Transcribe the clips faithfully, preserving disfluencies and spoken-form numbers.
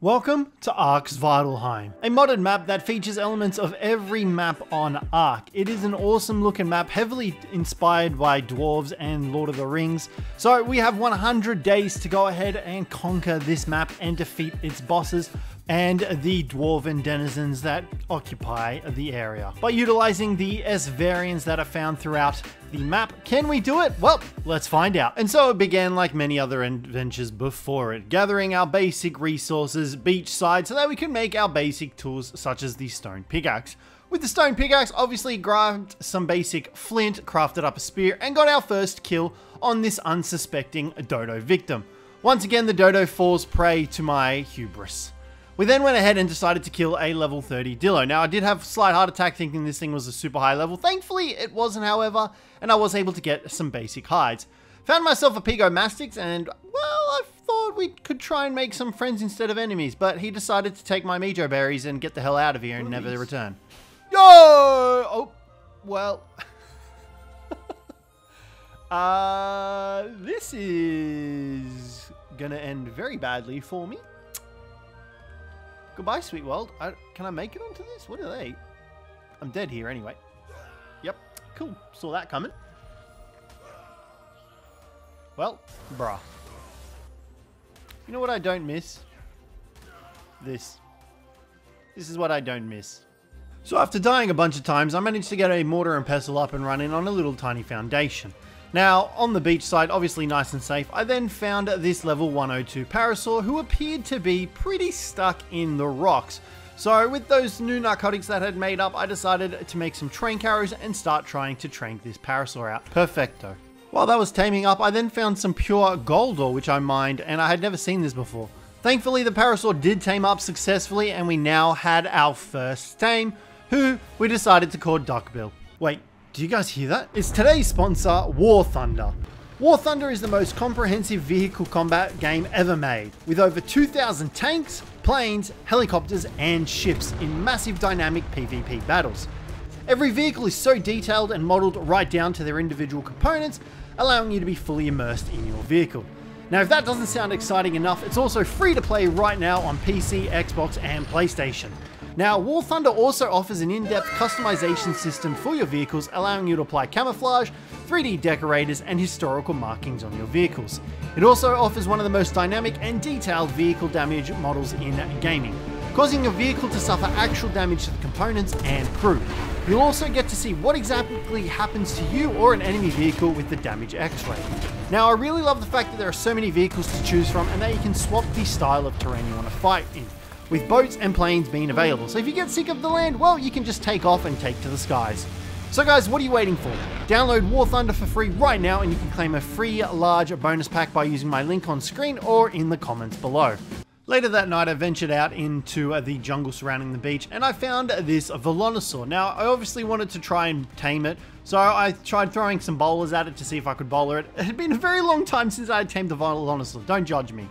Welcome to Ark Svartalfheim, a modded map that features elements of every map on Ark. It is an awesome looking map, heavily inspired by dwarves and Lord of the Rings. So we have one hundred days to go ahead and conquer this map and defeat its bosses and the dwarven denizens that occupy the area. By utilizing the S variants that are found throughout the map, can we do it? Well, let's find out. And so it began like many other adventures before it, gathering our basic resources beachside so that we could make our basic tools such as the stone pickaxe. With the stone pickaxe, obviously grabbed some basic flint, crafted up a spear, and got our first kill on this unsuspecting dodo victim. Once again, the dodo falls prey to my hubris. We then went ahead and decided to kill a level thirty Dillo. Now, I did have a slight heart attack thinking this thing was a super high level. Thankfully, it wasn't, however, and I was able to get some basic hides. Found myself a Pigomastix, and, well, I thought we could try and make some friends instead of enemies, but he decided to take my Mejoberries and get the hell out of here and never return. Yo! Oh, well. uh, this is gonna end very badly for me. Goodbye, sweet world. I, can I make it onto this? What are they? I'm dead here anyway. Yep. Cool. Saw that coming. Well, bruh. You know what I don't miss? This. This is what I don't miss. So after dying a bunch of times, I managed to get a mortar and pestle up and running on a little tiny foundation. Now, on the beach side, obviously nice and safe, I then found this level one oh two parasaur who appeared to be pretty stuck in the rocks. So with those new narcotics that had made up, I decided to make some trank arrows and start trying to trank this parasaur out. Perfecto. While that was taming up, I then found some pure gold ore, which I mined, and I had never seen this before. Thankfully, the parasaur did tame up successfully, and we now had our first tame, who we decided to call Duckbill. Wait. Do you guys hear that? It's today's sponsor, War Thunder. War Thunder is the most comprehensive vehicle combat game ever made, with over two thousand tanks, planes, helicopters, and ships in massive dynamic PvP battles. Every vehicle is so detailed and modeled right down to their individual components, allowing you to be fully immersed in your vehicle. Now, if that doesn't sound exciting enough, it's also free to play right now on P C, Xbox, and PlayStation. Now, War Thunder also offers an in-depth customization system for your vehicles, allowing you to apply camouflage, three D decorators, and historical markings on your vehicles. It also offers one of the most dynamic and detailed vehicle damage models in gaming, causing your vehicle to suffer actual damage to the components and crew. You'll also get to see what exactly happens to you or an enemy vehicle with the damage X-ray. Now, I really love the fact that there are so many vehicles to choose from and that you can swap the style of terrain you want to fight in, with boats and planes being available. So if you get sick of the land, well, you can just take off and take to the skies. So guys, what are you waiting for? Download War Thunder for free right now, and you can claim a free large bonus pack by using my link on screen or in the comments below. Later that night, I ventured out into the jungle surrounding the beach, and I found this Velonasaur. Now, I obviously wanted to try and tame it, so I tried throwing some bowlers at it to see if I could bowler it. It had been a very long time since I had tamed the Velonasaur, don't judge me.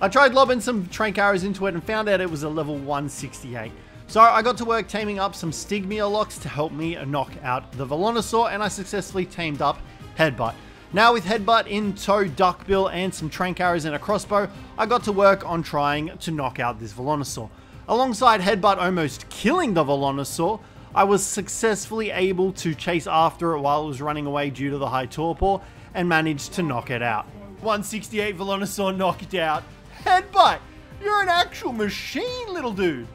I tried lobbing some trank arrows into it and found out it was a level one sixty-eight. So I got to work taming up some Stigmeolocks to help me knock out the Velonasaur, and I successfully tamed up Headbutt. Now with Headbutt in tow, Duckbill, and some trank arrows and a crossbow, I got to work on trying to knock out this Velonasaur. Alongside Headbutt almost killing the Velonasaur, I was successfully able to chase after it while it was running away due to the high torpor and managed to knock it out. one sixty-eight Velonasaur knocked out. Headbutt! You're an actual machine, little dude!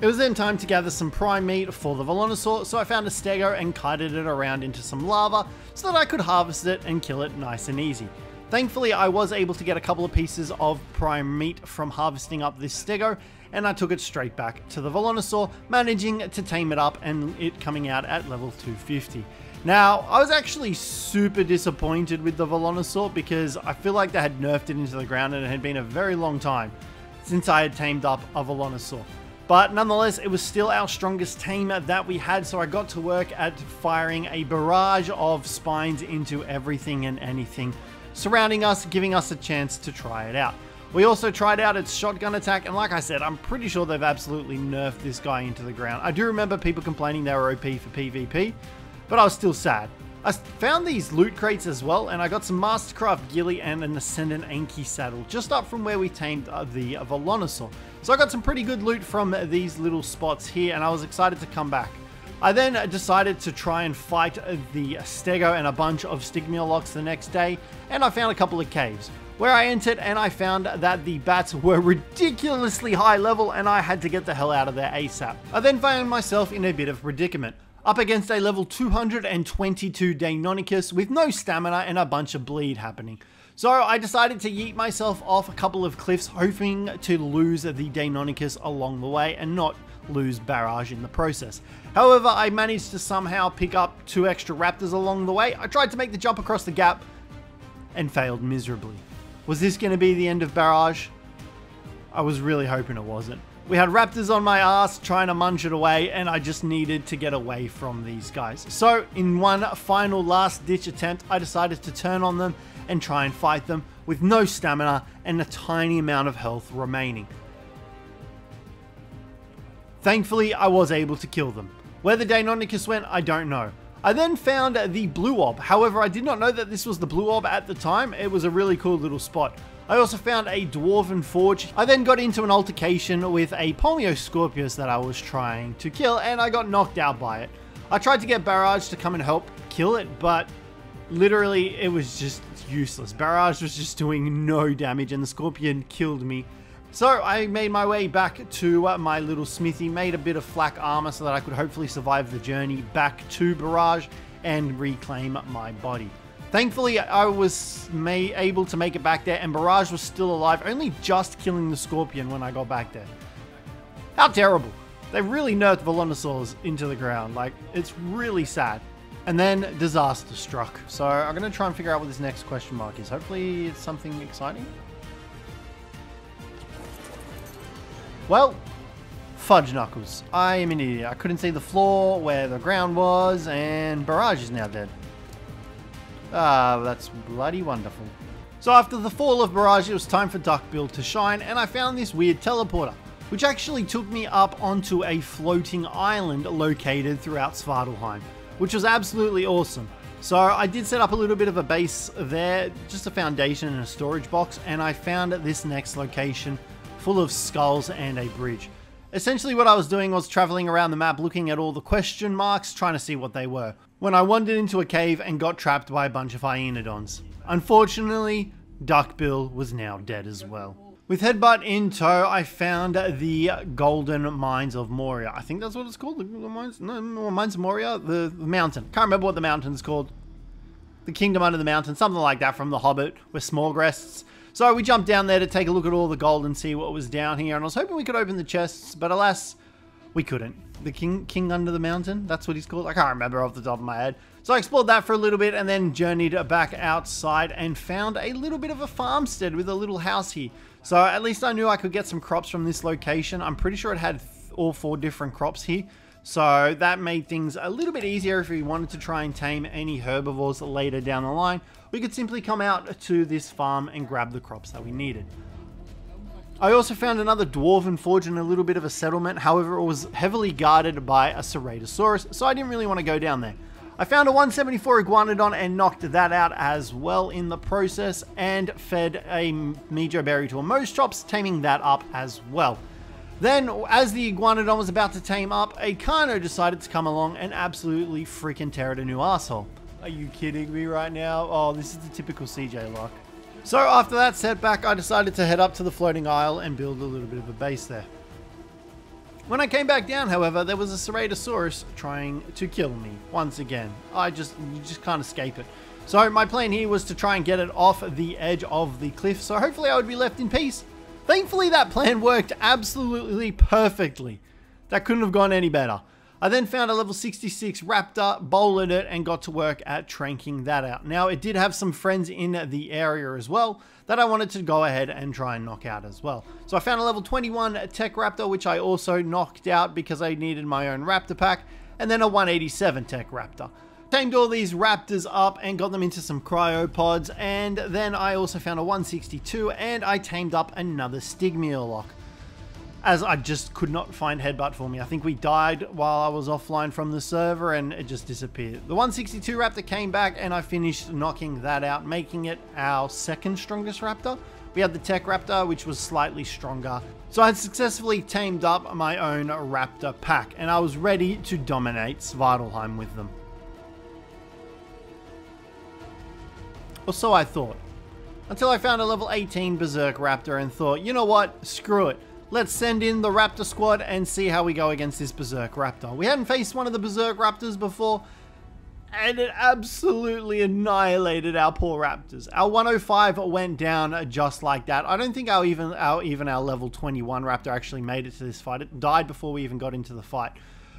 It was then time to gather some prime meat for the Velonasaur, so I found a Stego and kited it around into some lava so that I could harvest it and kill it nice and easy. Thankfully, I was able to get a couple of pieces of prime meat from harvesting up this Stego, and I took it straight back to the Velonasaur, managing to tame it up and it coming out at level two fifty. Now, I was actually super disappointed with the Velonasaur because I feel like they had nerfed it into the ground, and it had been a very long time since I had tamed up a Velonasaur. But nonetheless, it was still our strongest tamer that we had, so I got to work at firing a barrage of spines into everything and anything surrounding us, giving us a chance to try it out. We also tried out its shotgun attack, and like I said, I'm pretty sure they've absolutely nerfed this guy into the ground. I do remember people complaining they were O P for PvP, but I was still sad. I found these loot crates as well, and I got some Mastercraft Ghillie and an Ascendant Anki saddle, just up from where we tamed the Velonasaur. So I got some pretty good loot from these little spots here, and I was excited to come back. I then decided to try and fight the Stego and a bunch of Stigmeolocks the next day, and I found a couple of caves, where I entered and I found that the bats were ridiculously high level and I had to get the hell out of there ASAP. I then found myself in a bit of predicament, up against a level two hundred twenty-two Deinonychus with no stamina and a bunch of bleed happening. So I decided to yeet myself off a couple of cliffs, hoping to lose the Deinonychus along the way and not lose barrage in the process. However, I managed to somehow pick up two extra raptors along the way. I tried to make the jump across the gap and failed miserably. Was this going to be the end of barrage? I was really hoping it wasn't. We had raptors on my ass trying to munch it away, and I just needed to get away from these guys. So in one final last ditch attempt, I decided to turn on them and try and fight them with no stamina and a tiny amount of health remaining. Thankfully, I was able to kill them. Where the Deinonychus went, I don't know. I then found the blue orb. However, I did not know that this was the blue orb at the time. It was a really cool little spot. I also found a dwarven forge. I then got into an altercation with a Paleo that I was trying to kill, and I got knocked out by it. I tried to get Barrage to come and help kill it, but literally it was just useless. Barrage was just doing no damage and the Scorpion killed me. So I made my way back to uh, my little smithy, made a bit of flak armor so that I could hopefully survive the journey back to Barrage and reclaim my body. Thankfully, I was may able to make it back there, and Barrage was still alive, only just killing the Scorpion when I got back there. How terrible. They really nerfed Velonasaurs into the ground. Like, it's really sad. And then disaster struck. So I'm going to try and figure out what this next question mark is. Hopefully it's something exciting. Well, fudge knuckles. I am an idiot. I couldn't see the floor where the ground was, and Barrage is now dead. Ah, that's bloody wonderful. So after the fall of Barrage, it was time for Duckbill to shine, and I found this weird teleporter, which actually took me up onto a floating island located throughout Svartalfheim, which was absolutely awesome. So I did set up a little bit of a base there, just a foundation and a storage box, and I found this next location full of skulls and a bridge. Essentially what I was doing was traveling around the map looking at all the question marks, trying to see what they were, when I wandered into a cave and got trapped by a bunch of hyenodons. Unfortunately, Duckbill was now dead as well. With Headbutt in tow, I found the Golden Mines of Moria. I think that's what it's called, the Mines, no, Mines of Moria, the, the mountain. Can't remember what the mountain's called. The Kingdom Under the Mountain, something like that from The Hobbit, with Smallgrests. So we jumped down there to take a look at all the gold and see what was down here, and I was hoping we could open the chests, but alas, we couldn't. The King King Under the Mountain, that's what he's called. I can't remember off the top of my head. So I explored that for a little bit and then journeyed back outside and found a little bit of a farmstead with a little house here. So at least I knew I could get some crops from this location. I'm pretty sure it had all four different crops here. So that made things a little bit easier if we wanted to try and tame any herbivores later down the line. We could simply come out to this farm and grab the crops that we needed. I also found another dwarven forge and a little bit of a settlement. However, it was heavily guarded by a Ceratosaurus, so I didn't really want to go down there. I found a one seventy-four Iguanodon and knocked that out as well in the process, and fed a Mejoberry to a Mostrops, taming that up as well. Then, as the Iguanodon was about to tame up, a Carno decided to come along and absolutely freaking tear it a new asshole. Are you kidding me right now? Oh, this is the typical C J lock. So after that setback, I decided to head up to the floating isle and build a little bit of a base there. When I came back down, however, there was a Ceratosaurus trying to kill me once again. I just, you just can't escape it. So my plan here was to try and get it off the edge of the cliff, so hopefully I would be left in peace. Thankfully, that plan worked absolutely perfectly. That couldn't have gone any better. I then found a level sixty-six raptor, bowled it, and got to work at tranking that out. Now, it did have some friends in the area as well that I wanted to go ahead and try and knock out as well. So I found a level twenty-one tech raptor, which I also knocked out because I needed my own raptor pack, and then a one eighty-seven tech raptor. Tamed all these raptors up and got them into some cryopods, and then I also found a one sixty-two and I tamed up another Stigmeolock, as I just could not find Headbutt for me. I think we died while I was offline from the server and it just disappeared. The one sixty-two raptor came back and I finished knocking that out, making it our second strongest raptor, We had the Tech Raptor, which was slightly stronger. So I had successfully tamed up my own raptor pack, and I was ready to dominate Svartalfheim with them. Or so I thought. Until I found a level eighteen Berserk Raptor and thought, you know what, screw it. Let's send in the Raptor squad and see how we go against this Berserk Raptor. We hadn't faced one of the Berserk Raptors before, and it absolutely annihilated our poor Raptors. Our one oh five went down just like that. I don't think our even our, even our level twenty-one Raptor actually made it to this fight. It died before we even got into the fight.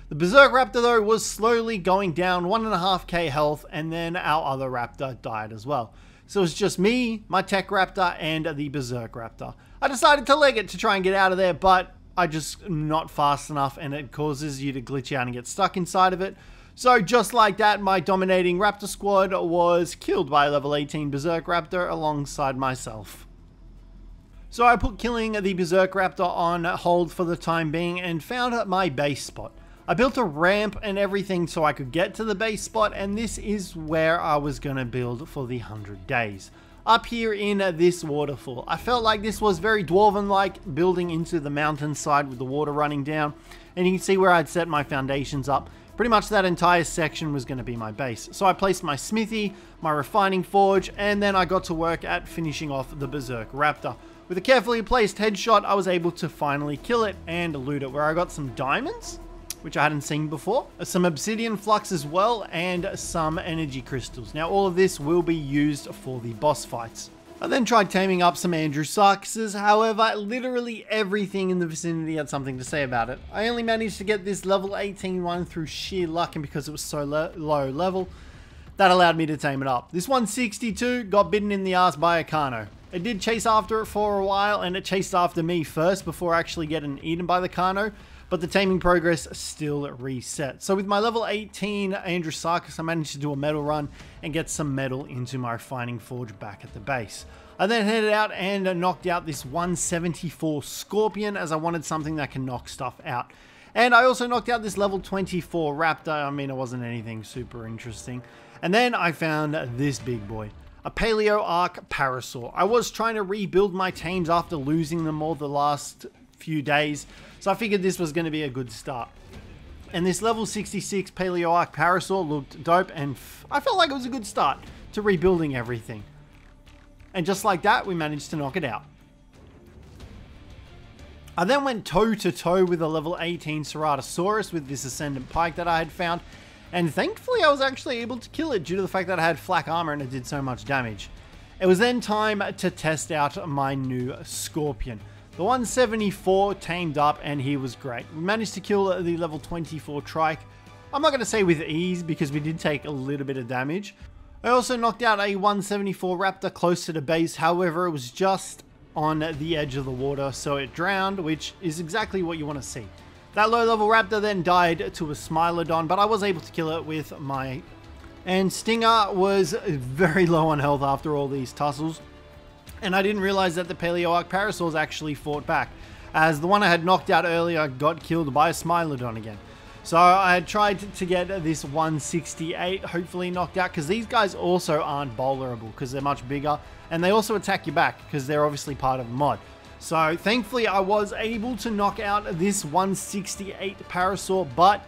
The Berserk Raptor, though, was slowly going down, one and a half K health, and then our other Raptor died as well. So it was just me, my Tech Raptor, and the Berserk Raptor. I decided to leg it to try and get out of there, but I just not fast enough, and it causes you to glitch out and get stuck inside of it. So just like that, my dominating Raptor squad was killed by a level eighteen Berserk Raptor alongside myself. So I put killing the Berserk Raptor on hold for the time being and found my base spot. I built a ramp and everything so I could get to the base spot, and this is where I was going to build for the one hundred days. Up here in this waterfall. I felt like this was very Dwarven-like, building into the mountainside with the water running down. And you can see where I'd set my foundations up. Pretty much that entire section was going to be my base. So I placed my smithy, my refining forge, and then I got to work at finishing off the Berserk Raptor. With a carefully placed headshot, I was able to finally kill it and loot it, where I got some diamonds, which I hadn't seen before, some Obsidian Flux as well, and some Energy Crystals. Now all of this will be used for the boss fights. I then tried taming up some Andrewsarchuses, however, literally everything in the vicinity had something to say about it. I only managed to get this level eighteen one through sheer luck, and because it was so lo low level, that allowed me to tame it up. This one sixty-two got bitten in the ass by a Carno. It did chase after it for a while, and it chased after me first before actually getting eaten by the Carno. But the taming progress still reset. So with my level eighteen Andrewsarchus, I managed to do a metal run and get some metal into my refining forge back at the base. I then headed out and knocked out this one seventy-four Scorpion, as I wanted something that can knock stuff out. And I also knocked out this level twenty-four Raptor. I mean, it wasn't anything super interesting. And then I found this big boy, a Paleo Arc Parasaur. I was trying to rebuild my teams after losing them all the last few days, so I figured this was going to be a good start. And this level sixty-six Paleo Arc Parasaur looked dope, and I felt like it was a good start to rebuilding everything. And just like that, we managed to knock it out. I then went toe to toe with a level eighteen Ceratosaurus with this Ascendant Pike that I had found, and thankfully I was actually able to kill it due to the fact that I had flak armor and it did so much damage. It was then time to test out my new Scorpion. The one seventy-four tamed up, and he was great. We managed to kill the level twenty-four Trike. I'm not going to say with ease, because we did take a little bit of damage. I also knocked out a one seventy-four Raptor close to the base. However, it was just on the edge of the water, so it drowned, which is exactly what you want to see. That low level Raptor then died to a Smilodon, but I was able to kill it with my... And Stinger was very low on health after all these tussles. And I didn't realize that the Paleoarch Parasaurs actually fought back, as the one I had knocked out earlier got killed by a Smilodon again. So I had tried to get this one sixty-eight hopefully knocked out, because these guys also aren't bowlerable because they're much bigger, and they also attack you back because they're obviously part of mod. So thankfully I was able to knock out this one sixty-eight Parasaur, but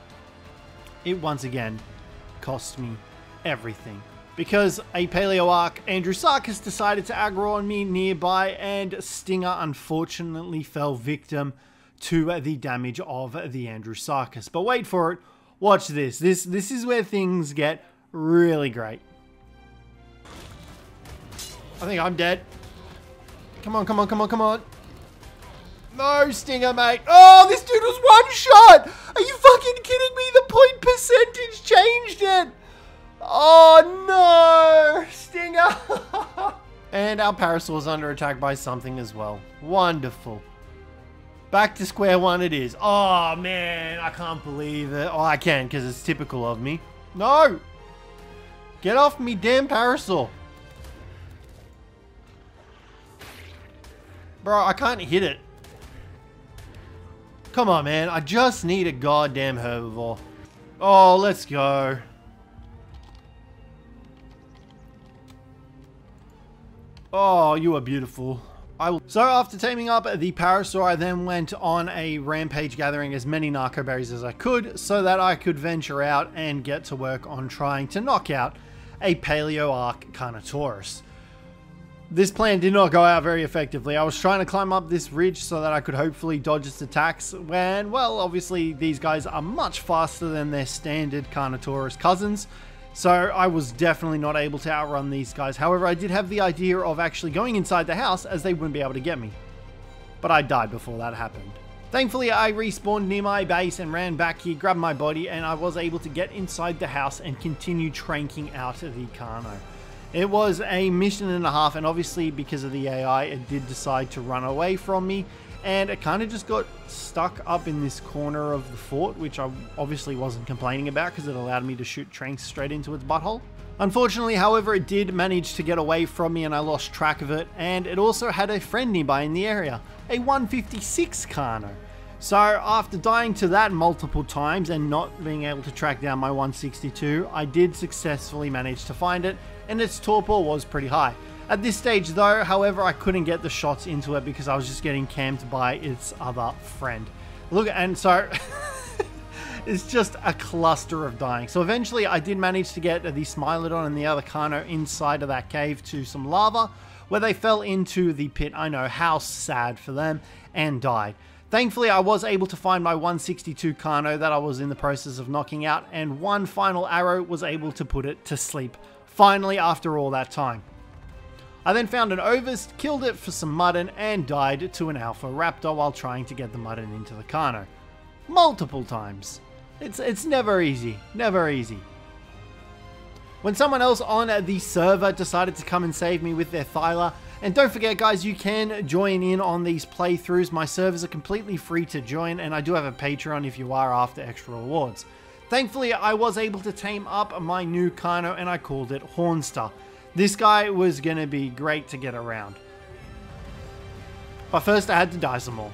it once again cost me everything, because a Paleoarch Andrewsarchus decided to aggro on me nearby, and Stinger unfortunately fell victim to the damage of the Andrewsarchus. But wait for it, watch this. This, this is where things get really great. I think I'm dead. Come on, come on, come on, come on. No, Stinger, mate. Oh, this dude was one shot. Are you fucking kidding me? The point percentage changed it. Oh no, Stinger! And our Parasaur's under attack by something as well. Wonderful. Back to square one it is. Oh man, I can't believe it. Oh, I can, because it's typical of me. No! Get off me, damn Parasaur. Bro, I can't hit it. Come on, man. I just need a goddamn herbivore. Oh, let's go. Oh, you are beautiful. I will. So after taming up the Parasaur, I then went on a rampage gathering as many Narco Berries as I could so that I could venture out and get to work on trying to knock out a Paleo Arc Carnotaurus. This plan did not go out very effectively. I was trying to climb up this ridge so that I could hopefully dodge its attacks when, well, obviously these guys are much faster than their standard Carnotaurus cousins. So I was definitely not able to outrun these guys. However, I did have the idea of actually going inside the house as they wouldn't be able to get me. But I died before that happened. Thankfully, I respawned near my base and ran back here, grabbed my body, and I was able to get inside the house and continue tranking out the Carno. It was a mission and a half, and obviously because of the A I, it did decide to run away from me. And it kind of just got stuck up in this corner of the fort, which I obviously wasn't complaining about because it allowed me to shoot tranks straight into its butthole. Unfortunately, however, it did manage to get away from me and I lost track of it. And it also had a friend nearby in the area, a one fifty-six Carno. So after dying to that multiple times and not being able to track down my one sixty-two, I did successfully manage to find it, and its torpor was pretty high. At this stage though, however, I couldn't get the shots into it because I was just getting camped by its other friend. Look, and so it's just a cluster of dying. So eventually I did manage to get the Smilodon and the other Carno inside of that cave to some lava where they fell into the pit. I know, how sad for them, and died. Thankfully, I was able to find my one sixty-two Carno that I was in the process of knocking out, and one final arrow was able to put it to sleep. Finally, after all that time. I then found an Ovist, killed it for some mutton, and died to an Alpha Raptor while trying to get the mutton into the Carno. Multiple times. It's, it's never easy. Never easy. When someone else on the server decided to come and save me with their Thyla. And don't forget guys, you can join in on these playthroughs. My servers are completely free to join, and I do have a Patreon if you are after extra rewards. Thankfully, I was able to tame up my new Carno and I called it Hornster. This guy was going to be great to get around. But first I had to die some more.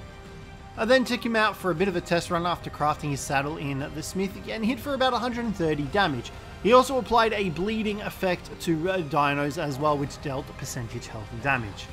I then took him out for a bit of a test run after crafting his saddle in the smithy and hit for about one hundred thirty damage. He also applied a bleeding effect to dinos as well, which dealt percentage health and damage.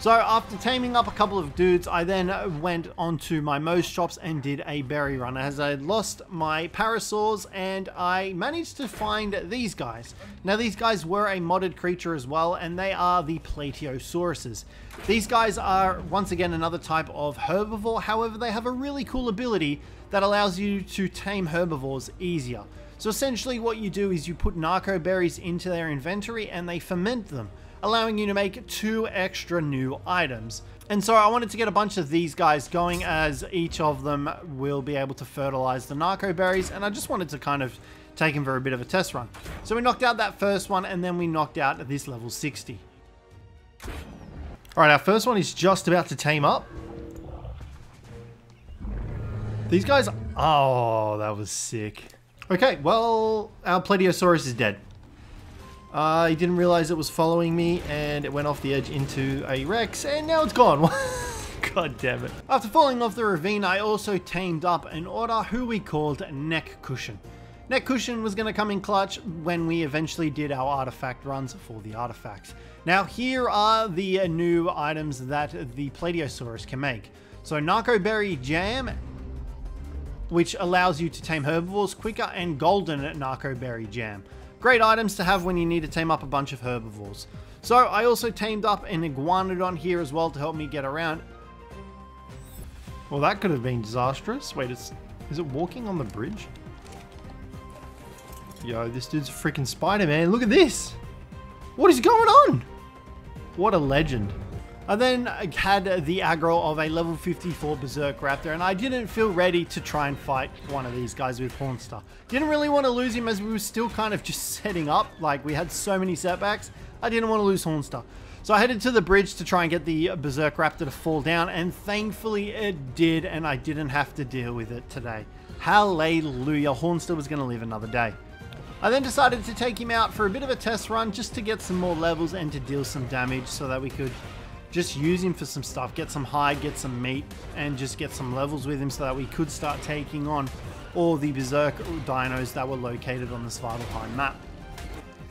So after taming up a couple of dudes, I then went onto my Mo's shops and did a berry run as I had lost my parasaurs and I managed to find these guys. Now these guys were a modded creature as well, and they are the Plateosauruses. These guys are once again another type of herbivore. However, they have a really cool ability that allows you to tame herbivores easier. So essentially what you do is you put narco berries into their inventory and they ferment them, allowing you to make two extra new items. And so I wanted to get a bunch of these guys going as each of them will be able to fertilize the narco berries, and I just wanted to kind of take them for a bit of a test run. So we knocked out that first one and then we knocked out this level sixty. All right, our first one is just about to tame up. These guys, oh, that was sick. Okay, well, our Plesiosaurus is dead. Uh, he didn't realize it was following me and it went off the edge into a Rex and now it's gone. God damn it. After falling off the ravine, I also tamed up an Order who we called Neck Cushion. Neck Cushion was going to come in clutch when we eventually did our artifact runs for the artifacts. Now here are the new items that the Plesiosaurus can make. So Narco Berry Jam, which allows you to tame herbivores quicker, and Golden Narco Berry Jam. Great items to have when you need to tame up a bunch of herbivores. So I also tamed up an Iguanodon here as well to help me get around. Well, that could have been disastrous. Wait, it's, is it walking on the bridge? Yo, this dude's a freaking Spider-Man. Look at this. What is going on? What a legend. I then had the aggro of a level fifty-four Berserk Raptor, and I didn't feel ready to try and fight one of these guys with Hornstar. Didn't really want to lose him as we were still kind of just setting up, like we had so many setbacks. I didn't want to lose Hornstar. So I headed to the bridge to try and get the Berserk Raptor to fall down, and thankfully it did, and I didn't have to deal with it today. Hallelujah, Hornstar was going to live another day. I then decided to take him out for a bit of a test run just to get some more levels and to deal some damage so that we could just use him for some stuff, get some hide, get some meat, and just get some levels with him so that we could start taking on all the Berserk dinos that were located on the Svartalfheim map.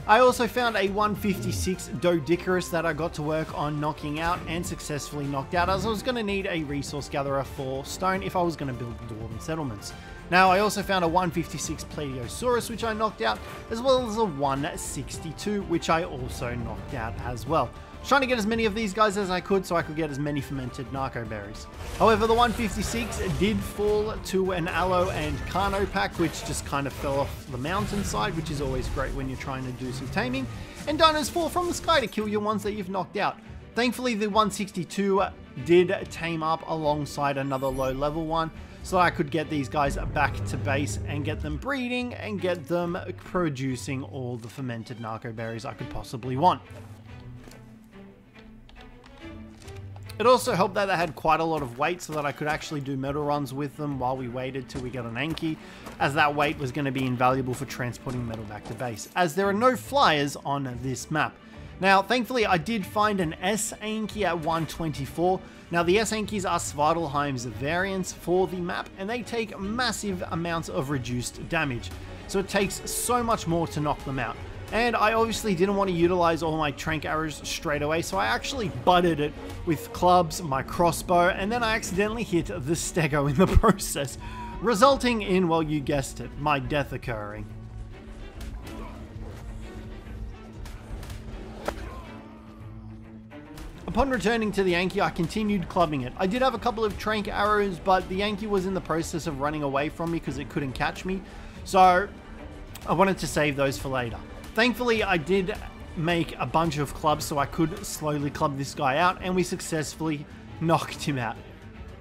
I also found a one fifty-six Doedicurus that I got to work on knocking out and successfully knocked out, as I was going to need a resource gatherer for stone if I was going to build dwarven settlements. Now I also found a one fifty-six Plateosaurus which I knocked out, as well as a one sixty-two which I also knocked out as well. Trying to get as many of these guys as I could so I could get as many fermented narco berries. However, the one fifty-six did fall to an aloe and carno pack, which just kind of fell off the mountainside, which is always great when you're trying to do some taming, and dinos fall from the sky to kill your ones that you've knocked out. Thankfully, the one sixty-two did tame up alongside another low level one, so I could get these guys back to base and get them breeding and get them producing all the fermented narco berries I could possibly want. It also helped that they had quite a lot of weight so that I could actually do metal runs with them while we waited till we got an Anki, as that weight was going to be invaluable for transporting metal back to base, as there are no flyers on this map. Now, thankfully, I did find an S-Anki at one twenty-four. Now, the S-Ankis are Svartalfheim's variants for the map, and they take massive amounts of reduced damage, so it takes so much more to knock them out. And I obviously didn't want to utilize all my tranq arrows straight away, so I actually butted it with clubs, my crossbow, and then I accidentally hit the Stego in the process, resulting in, well, you guessed it, my death occurring. Upon returning to the Anki, I continued clubbing it. I did have a couple of tranq arrows, but the Anki was in the process of running away from me because it couldn't catch me, so I wanted to save those for later. Thankfully, I did make a bunch of clubs so I could slowly club this guy out, and we successfully knocked him out.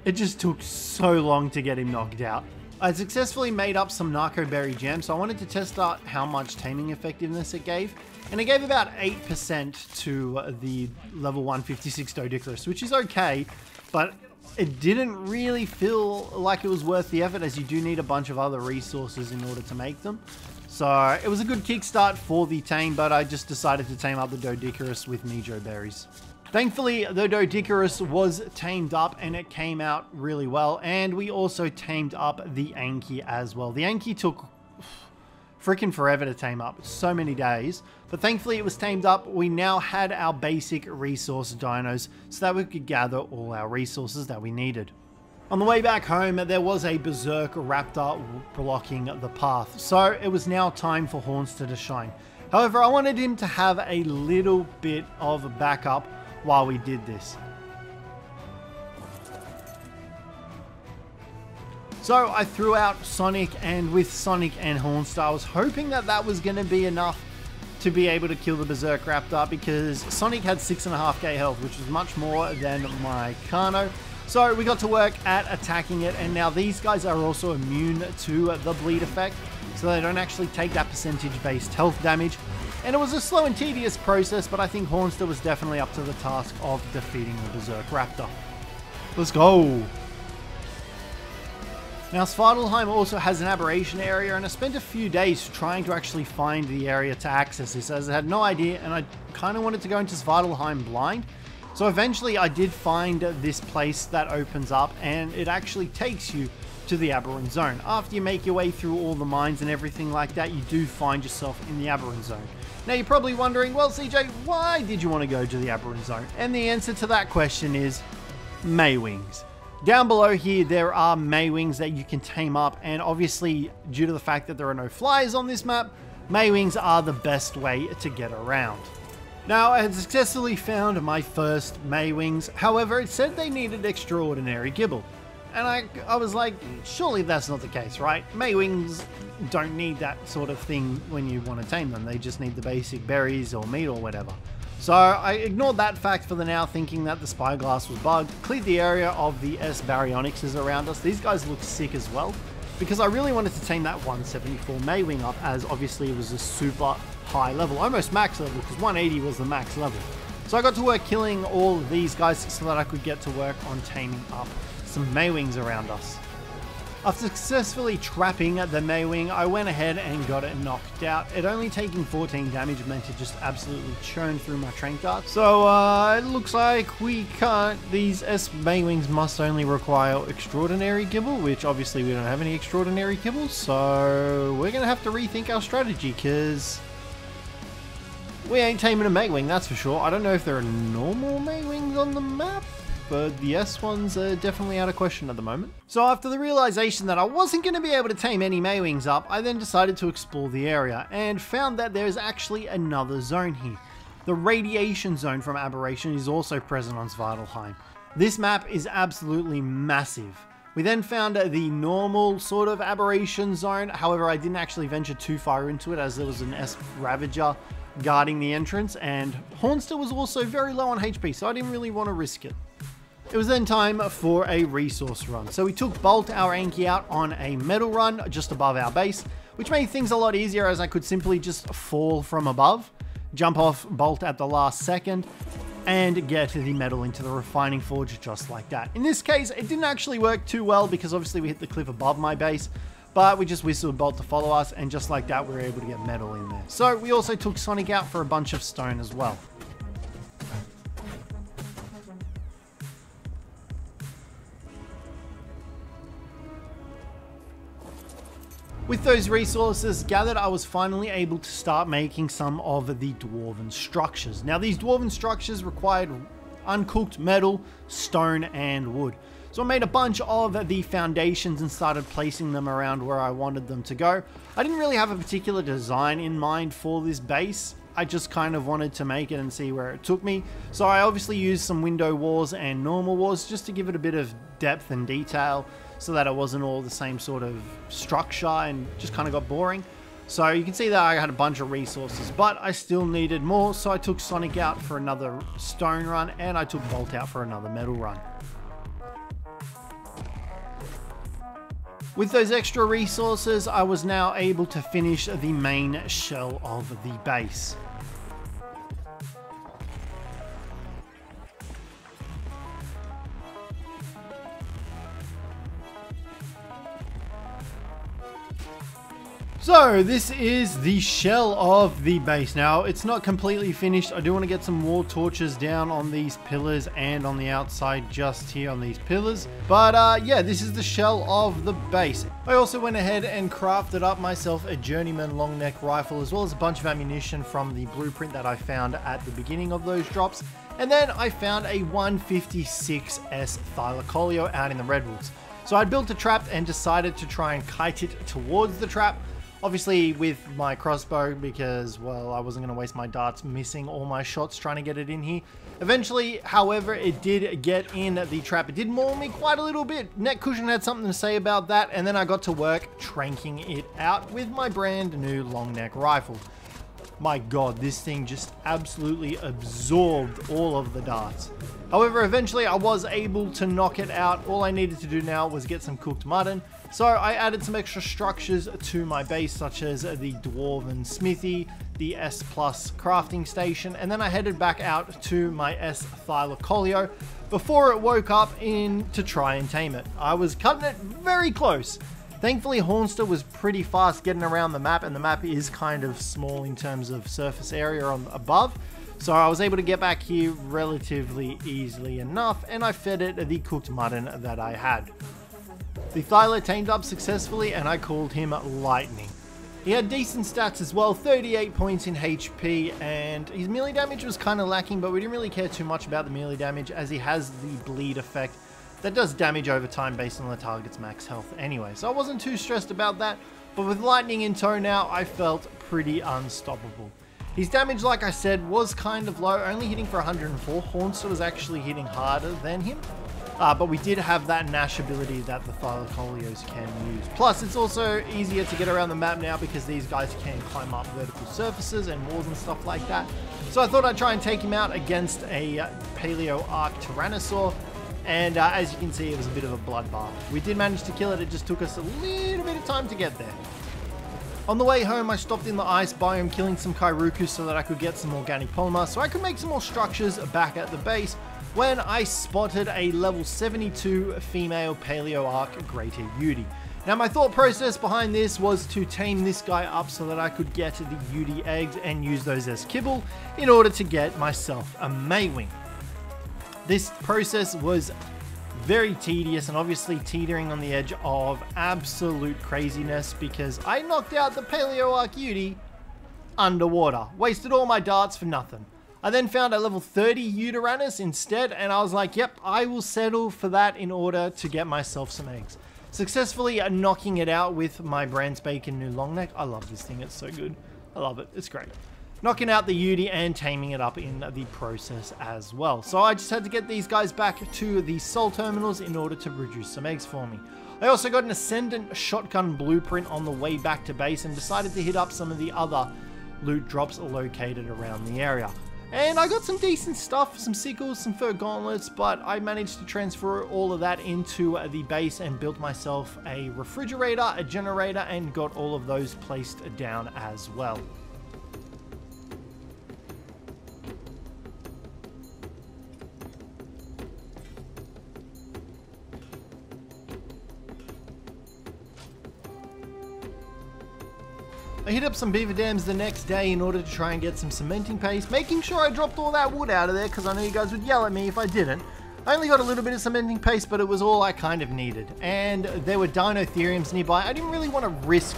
It just took so long to get him knocked out. I successfully made up some narco berry jam, so I wanted to test out how much taming effectiveness it gave, and it gave about eight percent to the level one fifty-six Doedicurus, which is okay, but it didn't really feel like it was worth the effort, as you do need a bunch of other resources in order to make them. So it was a good kickstart for the tame, but I just decided to tame up the Doedicurus with Mejoberries. Thankfully, the Doedicurus was tamed up and it came out really well. And we also tamed up the Anki as well. The Anki took freaking forever to tame up, so many days. But thankfully it was tamed up. We now had our basic resource dinos so that we could gather all our resources that we needed. On the way back home, there was a Berserk Raptor blocking the path, so it was now time for Hornster to shine. However, I wanted him to have a little bit of backup while we did this. So I threw out Sonic, and with Sonic and Hornster, I was hoping that that was going to be enough to be able to kill the Berserk Raptor, because Sonic had six point five K health, which was much more than my Carno. So we got to work at attacking it, and now these guys are also immune to the bleed effect, so they don't actually take that percentage-based health damage. And it was a slow and tedious process, but I think Hornster was definitely up to the task of defeating the Berserk Raptor. Let's go! Now, Svartalfheim also has an aberration area, and I spent a few days trying to actually find the area to access this, as I had no idea, and I kind of wanted to go into Svartalfheim blind. So eventually I did find this place that opens up, and it actually takes you to the Aberrant Zone. After you make your way through all the mines and everything like that, you do find yourself in the Aberrant Zone. Now you're probably wondering, well C J, why did you want to go to the Aberrant Zone? And the answer to that question is Maywings. Down below here there are Maywings that you can tame up, and obviously due to the fact that there are no flyers on this map, Maywings are the best way to get around. Now, I had successfully found my first Maywings. However, it said they needed extraordinary gibble. And I, I was like, surely that's not the case, right? Maywings don't need that sort of thing when you want to tame them. They just need the basic berries or meat or whatever. So I ignored that fact for the now, thinking that the spyglass was bugged. Cleared the area of the S-Baryonyxes around us. These guys look sick as well, because I really wanted to tame that one seventy-four Maywing up, as obviously it was a super high level, almost max level, because one eighty was the max level. So I got to work killing all of these guys so that I could get to work on taming up some Maywings around us. After successfully trapping the Maywing, I went ahead and got it knocked out. It only taking fourteen damage meant it just absolutely churned through my tranq dart. So uh, it looks like we can't, these S Maywings must only require extraordinary gibble, which obviously we don't have any extraordinary gibble, so we're gonna have to rethink our strategy, because We ain't taming a Maywing, that's for sure. I don't know if there are normal Maywings on the map, but the S ones are definitely out of question at the moment. So after the realization that I wasn't going to be able to tame any Maywings up, I then decided to explore the area and found that there's actually another zone here. The radiation zone from aberration is also present on Svartalfheim. This map is absolutely massive. We then found the normal sort of aberration zone. However, I didn't actually venture too far into it as there was an S Ravager guarding the entrance, and Hornster was also very low on H P, so I didn't really want to risk it. It was then time for a resource run. So we took Bolt, our Anki, out on a metal run just above our base, which made things a lot easier as I could simply just fall from above, jump off Bolt at the last second, and get the metal into the refining forge just like that. In this case, it didn't actually work too well because obviously we hit the cliff above my base, but we just whistled Bolt to follow us, and just like that, we were able to get metal in there. So we also took Sonic out for a bunch of stone as well. With those resources gathered, I was finally able to start making some of the Dwarven structures. Now, these Dwarven structures required uncooked metal, stone, and wood. So I made a bunch of the foundations and started placing them around where I wanted them to go. I didn't really have a particular design in mind for this base. I just kind of wanted to make it and see where it took me. So I obviously used some window walls and normal walls just to give it a bit of depth and detail, so that it wasn't all the same sort of structure and just kind of got boring. So you can see that I had a bunch of resources, but I still needed more. So I took Sonic out for another stone run, and I took Bolt out for another metal run. With those extra resources, I was now able to finish the main shell of the base. So this is the shell of the base. Now, it's not completely finished. I do want to get some wall torches down on these pillars and on the outside just here on these pillars. But uh, yeah, this is the shell of the base. I also went ahead and crafted up myself a journeyman long neck rifle, as well as a bunch of ammunition from the blueprint that I found at the beginning of those drops. And then I found a one fifty-six S Thylacoleo out in the redwoods. So I built a trap and decided to try and kite it towards the trap. Obviously with my crossbow, because, well, I wasn't going to waste my darts missing all my shots trying to get it in here. Eventually, however, it did get in the trap. It did maul me quite a little bit. Netcushion had something to say about that, and then I got to work tranking it out with my brand new long neck rifle. My god, this thing just absolutely absorbed all of the darts. However, eventually I was able to knock it out. All I needed to do now was get some cooked mutton. So I added some extra structures to my base, such as the Dwarven Smithy, the S Plus Crafting Station, and then I headed back out to my S Thylacoleo before it woke up in to try and tame it. I was cutting it very close. Thankfully, Hornster was pretty fast getting around the map, and the map is kind of small in terms of surface area on above. So I was able to get back here relatively easily enough, and I fed it the cooked mutton that I had. The Thyla tamed up successfully, and I called him Lightning. He had decent stats as well, thirty-eight points in H P, and his melee damage was kind of lacking, but we didn't really care too much about the melee damage as he has the bleed effect that does damage over time based on the target's max health anyway. So I wasn't too stressed about that, but with Lightning in tow now, I felt pretty unstoppable. His damage, like I said, was kind of low, only hitting for one hundred and four. Hornster was actually hitting harder than him. Uh, but we did have that Nash ability that the Thylacoleos can use. Plus, it's also easier to get around the map now because these guys can climb up vertical surfaces and walls and stuff like that. So I thought I'd try and take him out against a Paleo Arc Carnotaurus. And uh, as you can see, it was a bit of a bloodbath. We did manage to kill it. It just took us a little bit of time to get there. On the way home, I stopped in the ice biome, killing some Kairuku so that I could get some organic polymer, so I could make some more structures back at the base, when I spotted a level seventy-two female Paleo Arc Greater Uti. Now, my thought process behind this was to tame this guy up so that I could get the Uti eggs and use those as kibble in order to get myself a Maywing. This process was very tedious and obviously teetering on the edge of absolute craziness because I knocked out the Paleo Arc Uti underwater. Wasted all my darts for nothing. I then found a level thirty Uteranus instead, and I was like, yep, I will settle for that in order to get myself some eggs. Successfully knocking it out with my brand spanking new long neck. I love this thing, it's so good. I love it, it's great. Knocking out the Uti and taming it up in the process as well. So I just had to get these guys back to the soul terminals in order to produce some eggs for me. I also got an Ascendant Shotgun Blueprint on the way back to base and decided to hit up some of the other loot drops located around the area. And I got some decent stuff, some sickles, some fur gauntlets, but I managed to transfer all of that into the base and built myself a refrigerator, a generator, and got all of those placed down as well. I hit up some beaver dams the next day in order to try and get some cementing paste, making sure I dropped all that wood out of there because I know you guys would yell at me if I didn't. I only got a little bit of cementing paste, but it was all I kind of needed. And there were Dinotheriums nearby. I didn't really want to risk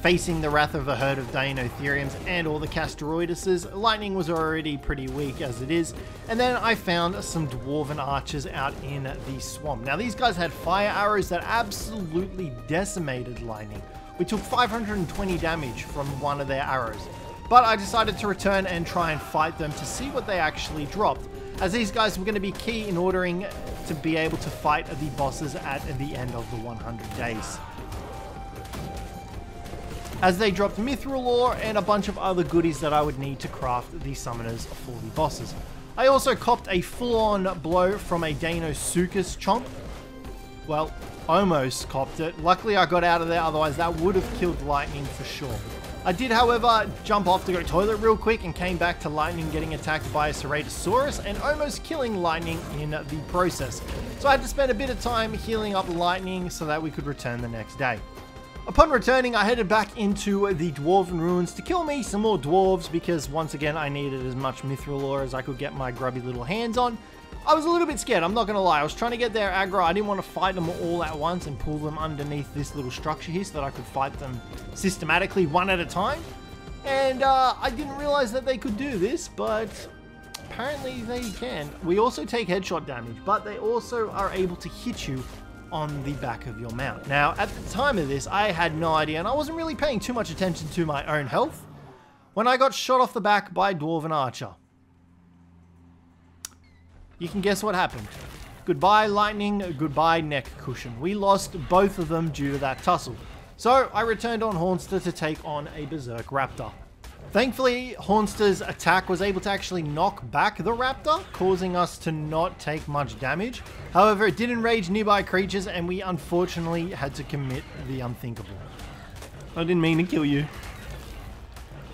facing the wrath of a herd of Dinotheriums and all the Castoroiduses. Lightning was already pretty weak as it is. And then I found some Dwarven Archers out in the swamp. Now these guys had fire arrows that absolutely decimated Lightning. We took five hundred twenty damage from one of their arrows, but I decided to return and try and fight them to see what they actually dropped, as these guys were going to be key in ordering to be able to fight the bosses at the end of the one hundred days, as they dropped Mithril Ore and a bunch of other goodies that I would need to craft the summoners for the bosses. I also copped a full-on blow from a Deinonychus chomp. Well, almost copped it. Luckily I got out of there, otherwise that would have killed Lightning for sure. I did, however, jump off to go toilet real quick and came back to Lightning getting attacked by a Ceratosaurus and almost killing Lightning in the process. So I had to spend a bit of time healing up Lightning so that we could return the next day. Upon returning, I headed back into the Dwarven Ruins to kill me some more dwarves because once again I needed as much Mithril Ore as I could get my grubby little hands on. I was a little bit scared, I'm not going to lie. I was trying to get their aggro. I didn't want to fight them all at once and pull them underneath this little structure here so that I could fight them systematically one at a time. And uh, I didn't realize that they could do this, but apparently they can. We also take headshot damage, but they also are able to hit you on the back of your mount. Now, at the time of this, I had no idea and I wasn't really paying too much attention to my own health when I got shot off the back by a Dwarven Archer. You can guess what happened. Goodbye Lightning, goodbye neck cushion. We lost both of them due to that tussle. So I returned on Hornster to take on a Berserk Raptor. Thankfully, Hornster's attack was able to actually knock back the Raptor, causing us to not take much damage. However, it did enrage nearby creatures and we unfortunately had to commit the unthinkable. I didn't mean to kill you.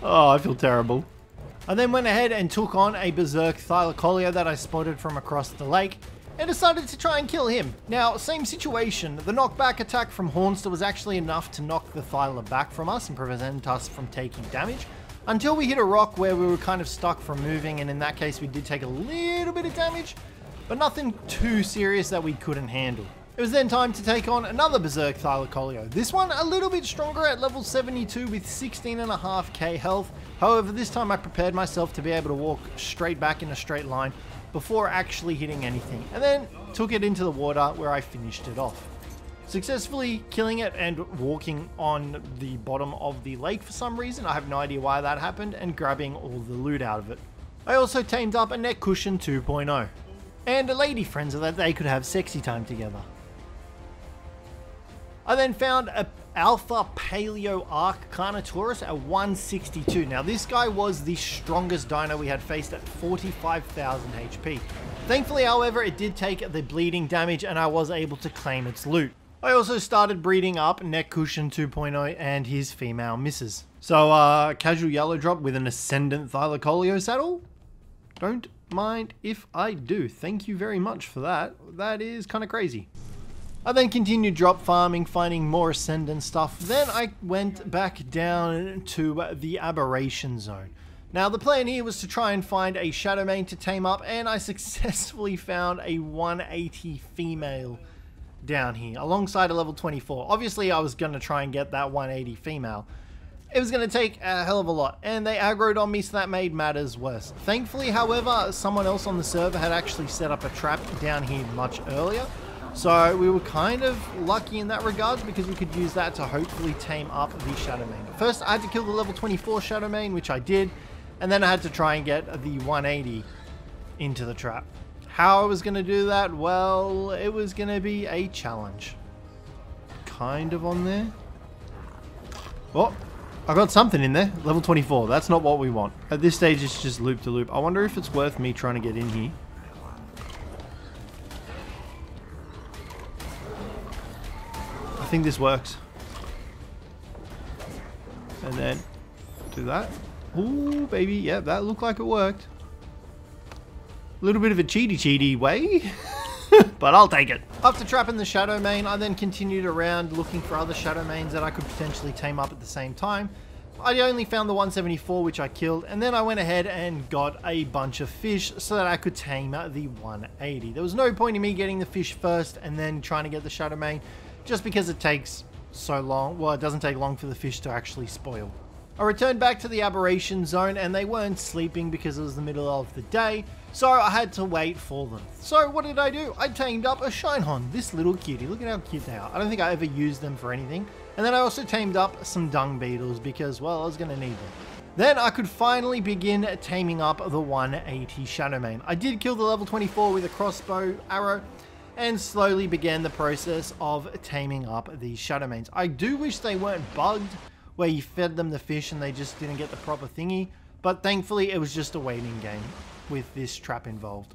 Oh, I feel terrible. I then went ahead and took on a Berserk Thylacoleo that I spotted from across the lake and decided to try and kill him. Now, same situation, the knockback attack from Hornster was actually enough to knock the Thyla back from us and prevent us from taking damage until we hit a rock where we were kind of stuck from moving, and in that case we did take a little bit of damage, but nothing too serious that we couldn't handle. It was then time to take on another Berserk Thylacoleo, this one a little bit stronger at level seventy-two with sixteen and a half K health. However, this time I prepared myself to be able to walk straight back in a straight line before actually hitting anything, and then took it into the water where I finished it off. Successfully killing it and walking on the bottom of the lake for some reason, I have no idea why that happened, and grabbing all the loot out of it. I also tamed up a neck cushion two point oh and a lady friend so that they could have sexy time together. I then found a Alpha Paleo Arc Carnotaurus at one sixty-two. Now this guy was the strongest dino we had faced at forty-five thousand H P. Thankfully, however, it did take the bleeding damage and I was able to claim its loot. I also started breeding up Neckcushion two point oh and his female missus. So uh, casual yellow drop with an Ascendant Thylacoleo saddle? Don't mind if I do. Thank you very much for that. That is kind of crazy. I then continued drop farming, finding more Ascendant stuff. Then I went back down to the Aberration Zone. Now the plan here was to try and find a Shadowmane to tame up, and I successfully found a one eighty female down here alongside a level twenty-four. Obviously I was going to try and get that one eighty female. It was going to take a hell of a lot, and they aggroed on me, so that made matters worse. Thankfully, however, someone else on the server had actually set up a trap down here much earlier, so we were kind of lucky in that regard because we could use that to hopefully tame up the Shadowmane. First, I had to kill the level twenty-four Shadowmane, which I did, and then I had to try and get the one eighty into the trap. How I was going to do that, well, it was going to be a challenge. Kind of on there. Well, I got something in there. Level twenty-four. That's not what we want. At this stage, it's just loop to loop. I wonder if it's worth me trying to get in here. I think this works. And then do that. Ooh, baby. Yeah, that looked like it worked. A little bit of a cheaty cheaty way. But I'll take it. After trapping the Shadowmane, I then continued around looking for other Shadowmanes that I could potentially tame up at the same time. I only found the one seventy-four, which I killed, and then I went ahead and got a bunch of fish so that I could tame the one eighty. There was no point in me getting the fish first and then trying to get the Shadowmane, just because it takes so long. Well, it doesn't take long for the fish to actually spoil. I returned back to the aberration zone and they weren't sleeping because it was the middle of the day, so I had to wait for them. So what did I do? I tamed up a Shinehorn, this little cutie. Look at how cute they are. I don't think I ever used them for anything. And then I also tamed up some dung beetles because, well, I was going to need them. Then I could finally begin taming up the one eighty Shadowmane. I did kill the level twenty-four with a crossbow arrow, and slowly began the process of taming up these Shadowmanes. I do wish they weren't bugged, where you fed them the fish and they just didn't get the proper thingy, but thankfully it was just a waiting game with this trap involved.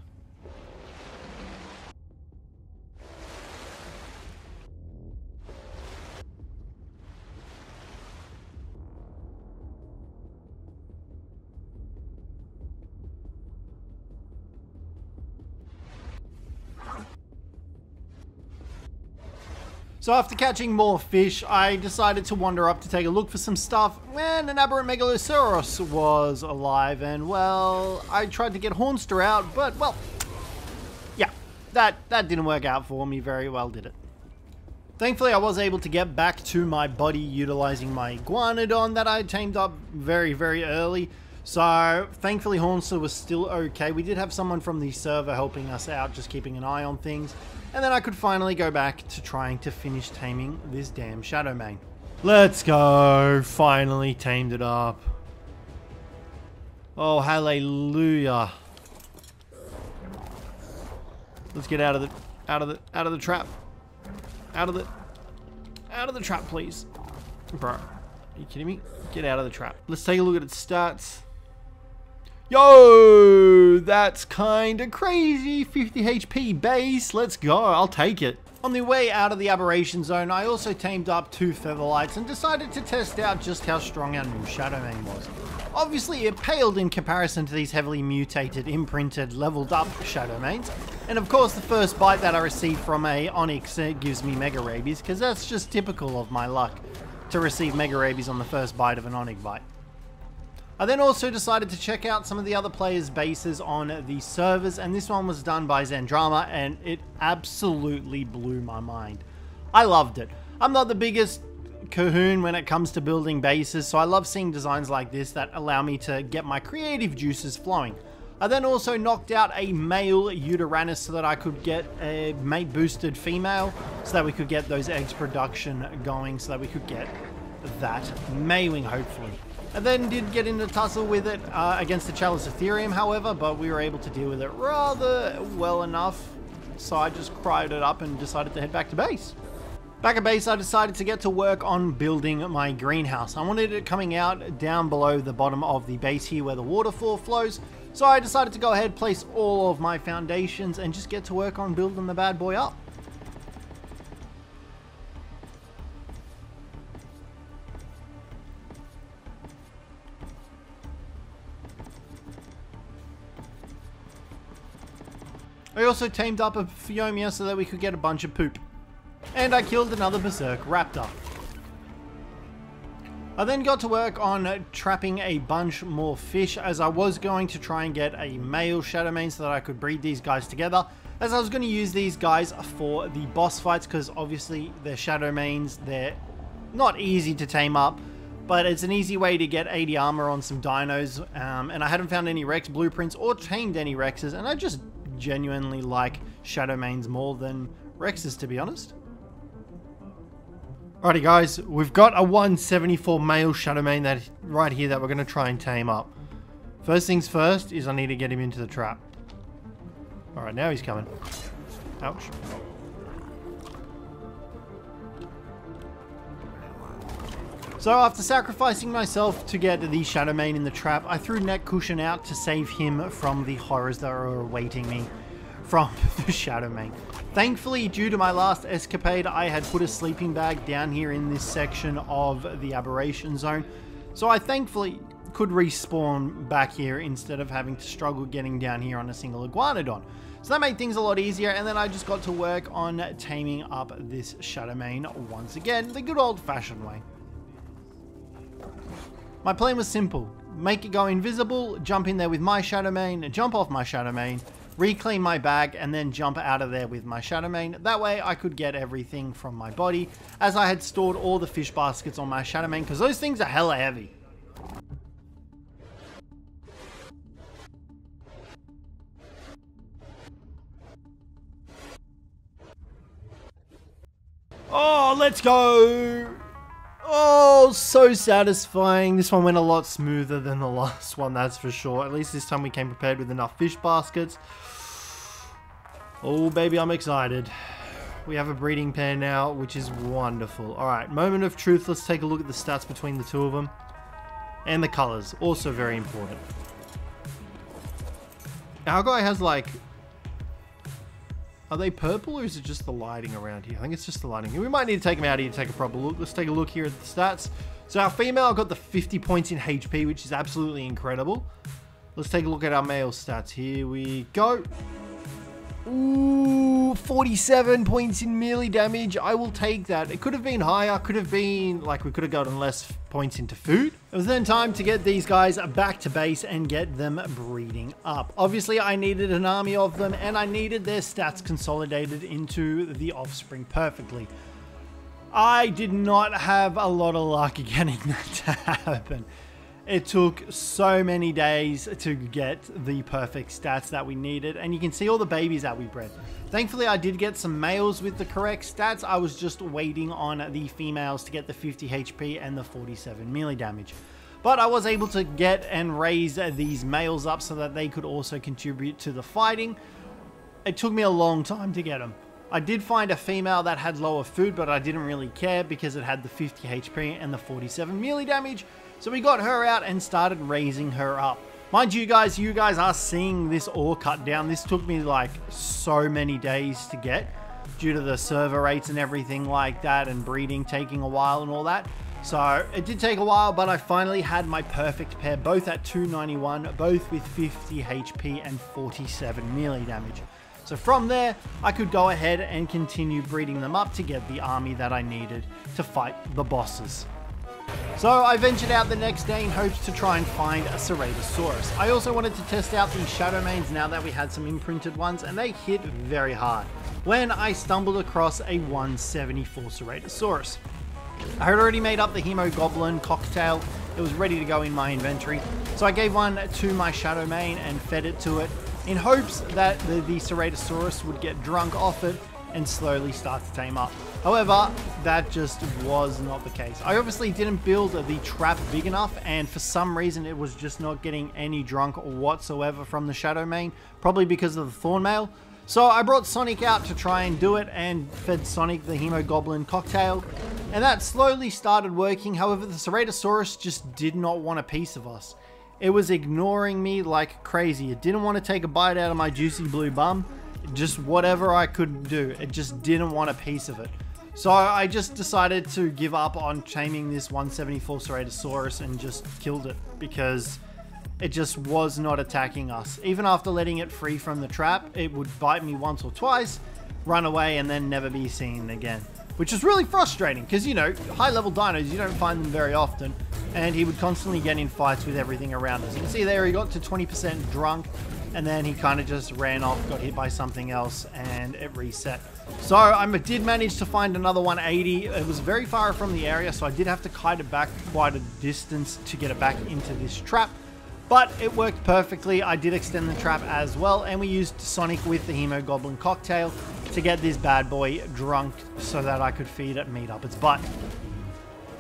So after catching more fish, I decided to wander up to take a look for some stuff when an aberrant Megalosaurus was alive, and well, I tried to get Hornster out, but well, yeah, that, that didn't work out for me very well, did it? Thankfully, I was able to get back to my body utilizing my Iguanodon that I tamed up very, very early. So thankfully Hornster was still okay. We did have someone from the server helping us out, just keeping an eye on things. And then I could finally go back to trying to finish taming this damn Shadowmane. Let's go. Finally tamed it up. Oh, hallelujah. Let's get out of the, out of the, out of the trap. Out of the, out of the trap, please. Bro, are you kidding me? Get out of the trap. Let's take a look at its stats. Yo, that's kind of crazy. fifty H P base. Let's go. I'll take it. On the way out of the aberration zone, I also tamed up two Featherlights and decided to test out just how strong our new Shadowmane was. Obviously, it paled in comparison to these heavily mutated, imprinted, leveled up Shadowmanes. And of course, the first bite that I received from a Onyx gives me Mega Rabies, because that's just typical of my luck to receive Mega Rabies on the first bite of an Onyx bite. I then also decided to check out some of the other players' bases on the servers, and this one was done by Xandrama, and it absolutely blew my mind. I loved it. I'm not the biggest cahoon when it comes to building bases, so I love seeing designs like this that allow me to get my creative juices flowing. I then also knocked out a male Uteranus so that I could get a mate boosted female, so that we could get those eggs production going, so that we could get that Maywing, hopefully. I then did get into tussle with it uh, against the Chalice Aetherium, however, but we were able to deal with it rather well enough, so I just cried it up and decided to head back to base. Back at base, I decided to get to work on building my greenhouse. I wanted it coming out down below the bottom of the base here where the waterfall flows, so I decided to go ahead, place all of my foundations, and just get to work on building the bad boy up. I also tamed up a Fiomia so that we could get a bunch of poop. And I killed another Berserk Raptor. I then got to work on trapping a bunch more fish, as I was going to try and get a male Shadowmane so that I could breed these guys together, as I was going to use these guys for the boss fights, because obviously they're Shadowmanes, they're not easy to tame up, but it's an easy way to get eighty armor on some dinos, um, and I hadn't found any Rex blueprints or tamed any Rexes, and I just genuinely like Shadowmanes more than Rexes, to be honest. Alrighty guys, we've got a one seventy-four male Shadowmane that right here that we're going to try and tame up. First things first is I need to get him into the trap. Alright, now he's coming. Ouch. So after sacrificing myself to get the Shadowmane in the trap, I threw Neckcushion out to save him from the horrors that are awaiting me from the Shadowmane. Thankfully, due to my last escapade, I had put a sleeping bag down here in this section of the aberration zone, so I thankfully could respawn back here instead of having to struggle getting down here on a single Iguanodon. So that made things a lot easier, and then I just got to work on taming up this Shadowmane once again, the good old-fashioned way. My plan was simple: make it go invisible, jump in there with my Shadowmane, jump off my Shadowmane, reclaim my bag, and then jump out of there with my Shadowmane. That way I could get everything from my body, as I had stored all the fish baskets on my Shadowmane, because those things are hella heavy. Oh, let's go! Oh, so satisfying. This one went a lot smoother than the last one, that's for sure. At least this time we came prepared with enough fish baskets. Oh, baby, I'm excited. We have a breeding pair now, which is wonderful. All right, moment of truth. Let's take a look at the stats between the two of them. And the colors, also very important. Our guy has like... Are they purple, or is it just the lighting around here? I think it's just the lighting. We might need to take them out here to take a proper look. Let's take a look here at the stats. So our female got the fifty points in H P, which is absolutely incredible. Let's take a look at our male stats. Here we go. Ooh, forty-seven points in melee damage. I will take that. It could have been higher. Could have been like we could have gotten less points into food. It was then time to get these guys back to base and get them breeding up. Obviously, I needed an army of them, and I needed their stats consolidated into the offspring perfectly. I did not have a lot of luck getting that to happen. It took so many days to get the perfect stats that we needed, and you can see all the babies that we bred. Thankfully, I did get some males with the correct stats. I was just waiting on the females to get the fifty H P and the forty-seven melee damage. But I was able to get and raise these males up so that they could also contribute to the fighting. It took me a long time to get them. I did find a female that had lower food, but I didn't really care because it had the fifty H P and the forty-seven melee damage. So we got her out and started raising her up. Mind you guys, you guys are seeing this ore cut down. This took me like so many days to get due to the server rates and everything like that, and breeding taking a while and all that. So it did take a while, but I finally had my perfect pair, both at two ninety-one, both with fifty H P and forty-seven melee damage. So from there, I could go ahead and continue breeding them up to get the army that I needed to fight the bosses. So I ventured out the next day in hopes to try and find a Ceratosaurus. I also wanted to test out the Shadowmanes now that we had some imprinted ones, and they hit very hard when I stumbled across a one seventy-four Ceratosaurus. I had already made up the Hemogoblin cocktail. It was ready to go in my inventory. So I gave one to my Shadowmane and fed it to it in hopes that the, the Ceratosaurus would get drunk off it and slowly start to tame up. However, that just was not the case. I obviously didn't build the trap big enough, and for some reason it was just not getting any drunk whatsoever from the Shadowmane, probably because of the Thornmail. So I brought Sonic out to try and do it and fed Sonic the Hemogoblin cocktail, and that slowly started working. However, the Ceratosaurus just did not want a piece of us. It was ignoring me like crazy. It didn't want to take a bite out of my juicy blue bum. Just whatever I could do, it just didn't want a piece of it. So I just decided to give up on taming this one seventy-four Ceratosaurus and just killed it, because it just was not attacking us. Even after letting it free from the trap, it would bite me once or twice, run away, and then never be seen again, which is really frustrating because, you know, high level dinos, you don't find them very often, and he would constantly get in fights with everything around us. You can see there he got to twenty percent drunk, and then he kind of just ran off, got hit by something else, and it reset. So I did manage to find another one eighty. It was very far from the area, so I did have to kite it back quite a distance to get it back into this trap. But it worked perfectly. I did extend the trap as well, and we used Sonic with the Hemogoblin cocktail to get this bad boy drunk so that I could feed it meat up its butt.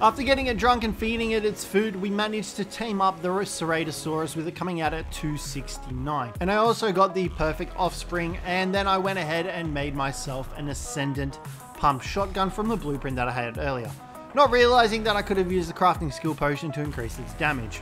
After getting it drunk and feeding it its food, we managed to tame up the Ceratosaurus with it coming out at two sixty-nine. And I also got the perfect offspring, and then I went ahead and made myself an Ascendant pump shotgun from the blueprint that I had earlier, not realizing that I could have used the crafting skill potion to increase its damage.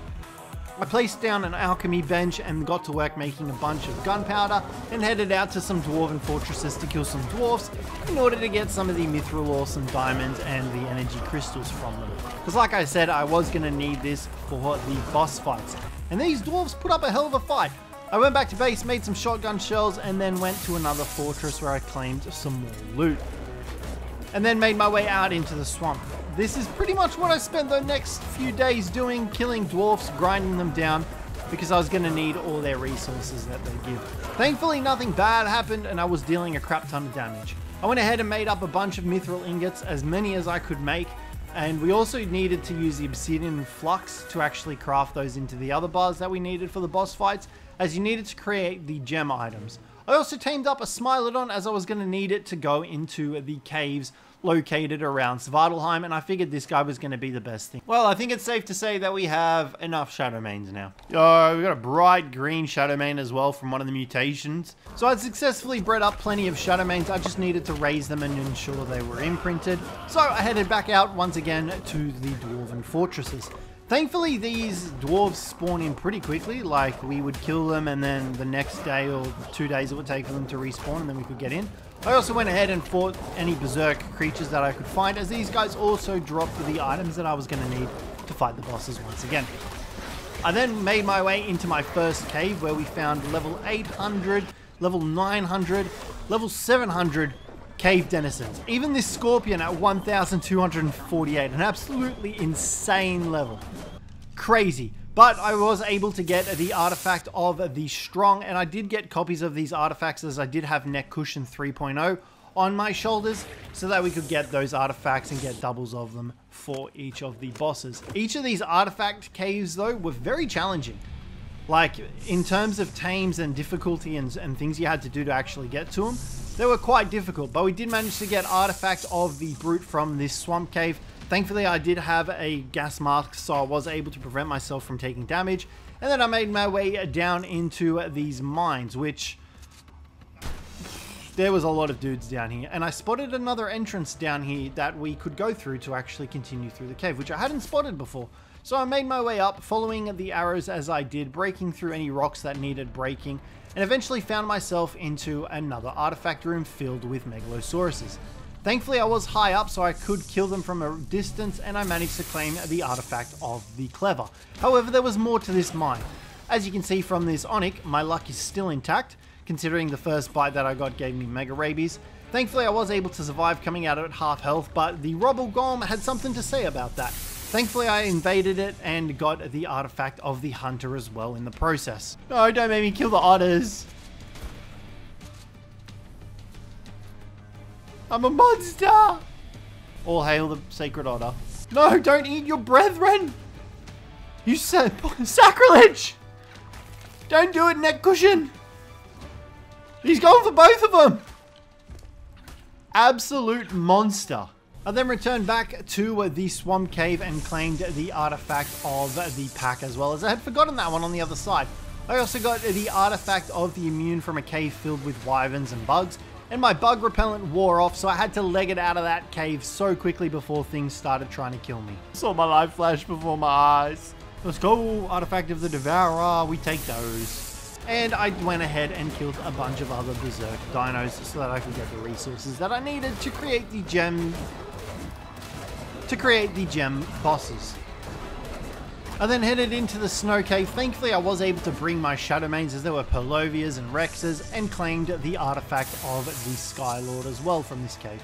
I placed down an alchemy bench and got to work making a bunch of gunpowder and headed out to some dwarven fortresses to kill some dwarves in order to get some of the mithril ore, some diamonds and the energy crystals from them. Because like I said, I was going to need this for the boss fights. And these dwarves put up a hell of a fight. I went back to base, made some shotgun shells and then went to another fortress where I claimed some more loot. And then made my way out into the swamp. This is pretty much what I spent the next few days doing, killing dwarfs, grinding them down, because I was going to need all their resources that they give. Thankfully, nothing bad happened, and I was dealing a crap ton of damage. I went ahead and made up a bunch of mithril ingots, as many as I could make, and we also needed to use the Obsidian Flux to actually craft those into the other bars that we needed for the boss fights, as you needed to create the gem items. I also tamed up a Smilodon as I was going to need it to go into the caves located around Svartalfheim, and I figured this guy was going to be the best thing. Well, I think it's safe to say that we have enough Shadowmanes now. Oh, we got a bright green Shadowmane as well from one of the mutations. So I'd successfully bred up plenty of Shadowmanes. I just needed to raise them and ensure they were imprinted. So I headed back out once again to the Dwarven Fortresses. Thankfully, these dwarves spawn in pretty quickly. Like, we would kill them and then the next day or two days it would take for them to respawn and then we could get in. I also went ahead and fought any berserk creatures that I could find, as these guys also dropped the items that I was going to need to fight the bosses once again. I then made my way into my first cave where we found level eight hundred, level nine hundred, level seven hundred cave denizens. Even this scorpion at one thousand two hundred forty-eight, an absolutely insane level. Crazy. But I was able to get the artifact of the strong, and I did get copies of these artifacts as I did have neck cushion three point oh on my shoulders so that we could get those artifacts and get doubles of them for each of the bosses. Each of these artifact caves though were very challenging, like in terms of tames and difficulty and, and things you had to do to actually get to them. They were quite difficult, but we did manage to get artifacts of the brute from this swamp cave. Thankfully, I did have a gas mask, so I was able to prevent myself from taking damage. And then I made my way down into these mines, which... there was a lot of dudes down here. And I spotted another entrance down here that we could go through to actually continue through the cave, which I hadn't spotted before. So I made my way up, following the arrows as I did, breaking through any rocks that needed breaking, and eventually found myself into another artifact room filled with megalosauruses. Thankfully, I was high up, so I could kill them from a distance, and I managed to claim the artifact of the Clever. However, there was more to this mine. As you can see from this Onyx, my luck is still intact, considering the first bite that I got gave me mega rabies. Thankfully, I was able to survive coming out at half health, but the Robble Golem had something to say about that. Thankfully, I invaded it and got the artifact of the Hunter as well in the process. No, don't make me kill the otters. I'm a monster! All hail the sacred otter. No, don't eat your brethren! You said sacrilege! Don't do it, neck cushion! He's going for both of them! Absolute monster. I then returned back to the swamp cave and claimed the artifact of the pack as well, as I had forgotten that one on the other side. I also got the artifact of the immune from a cave filled with wyverns and bugs, and my bug repellent wore off, so I had to leg it out of that cave so quickly before things started trying to kill me. I saw my life flash before my eyes. Let's go, Artifact of the Devourer, we take those. And I went ahead and killed a bunch of other berserk dinos so that I could get the resources that I needed to create the gem... to create the gem bosses. I then headed into the snow cave. Thankfully, I was able to bring my Shadowmanes as there were Perlovias and Rexes, and claimed the artifact of the Skylord as well from this cave.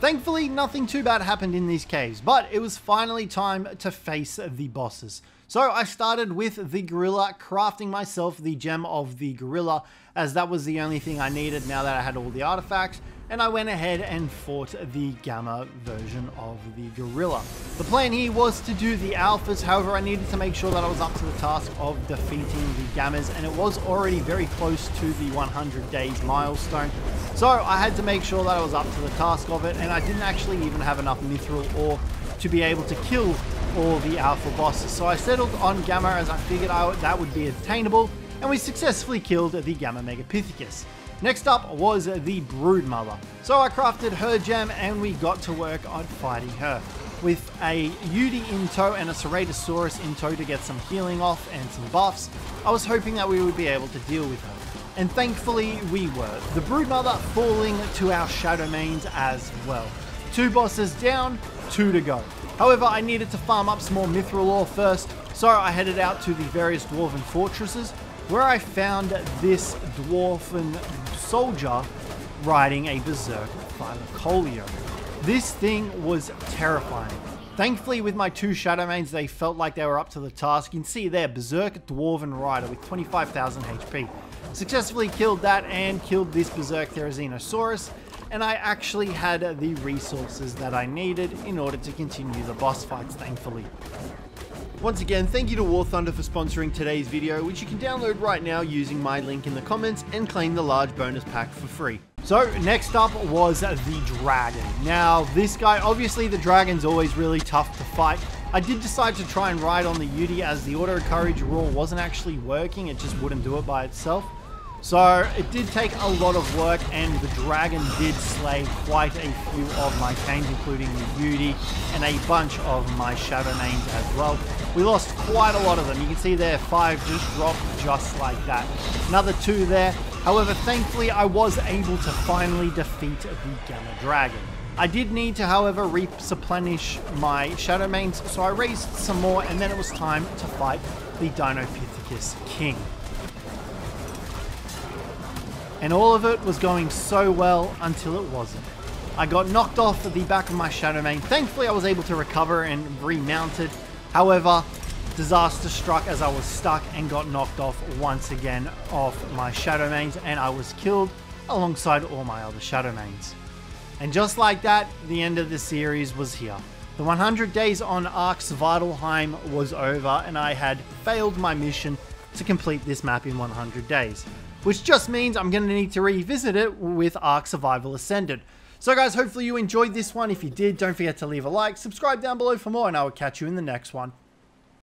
Thankfully, nothing too bad happened in these caves, but it was finally time to face the bosses. So I started with the gorilla, crafting myself the gem of the gorilla, as that was the only thing I needed now that I had all the artifacts. and I went ahead and fought the Gamma version of the Gorilla. The plan here was to do the Alphas, however I needed to make sure that I was up to the task of defeating the Gammas, and it was already very close to the one hundred days milestone, so I had to make sure that I was up to the task of it, and I didn't actually even have enough Mithril Ore to be able to kill all the Alpha bosses, so I settled on Gamma as I figured I would, that would be attainable, and we successfully killed the Gamma Megapithecus. Next up was the Broodmother. So I crafted her gem and we got to work on fighting her. With a Udi in tow and a Ceratosaurus in tow to get some healing off and some buffs, I was hoping that we would be able to deal with her. And thankfully we were. The Broodmother falling to our Shadowmanes as well. Two bosses down, two to go. However, I needed to farm up some more Mithril Ore first, so I headed out to the various Dwarven fortresses, where I found this Dwarven soldier riding a Berserk Thylacoleo. This thing was terrifying. Thankfully, with my two Shadowmanes, they felt like they were up to the task. You can see there, Berserk Dwarven Rider with twenty-five thousand H P. Successfully killed that and killed this Berserk Therizinosaurus, and I actually had the resources that I needed in order to continue the boss fights, thankfully. Once again, thank you to War Thunder for sponsoring today's video, which you can download right now using my link in the comments and claim the large bonus pack for free. So next up was the Dragon. Now this guy, obviously the Dragon's always really tough to fight. I did decide to try and ride on the Udi as the auto courage rule wasn't actually working, it just wouldn't do it by itself. So it did take a lot of work and the Dragon did slay quite a few of my canes, including the Udi and a bunch of my Shadowmanes as well. We lost quite a lot of them. You can see there, five just dropped just like that. Another two there. However, thankfully I was able to finally defeat the Gamma Dragon. I did need to, however, replenish my Shadowmanes, so I raised some more and then it was time to fight the Deinonychus King. And all of it was going so well until it wasn't. I got knocked off the back of my Shadowmane. Thankfully, I was able to recover and remounted. However, disaster struck as I was stuck and got knocked off once again off my Shadowmanes, and I was killed alongside all my other Shadowmanes. And just like that, the end of the series was here. The one hundred days on Ark Svartalfheim was over, and I had failed my mission to complete this map in one hundred days. Which just means I'm going to need to revisit it with Ark Survival Ascended. So guys, hopefully you enjoyed this one. If you did, don't forget to leave a like, subscribe down below for more, and I will catch you in the next one.